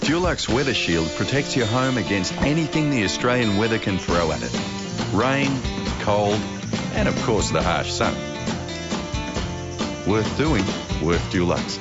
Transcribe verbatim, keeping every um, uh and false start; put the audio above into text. Dulux Weather Shield protects your home against anything the Australian weather can throw at it. Rain, cold, and of course the harsh sun. Worth doing, worth Dulux.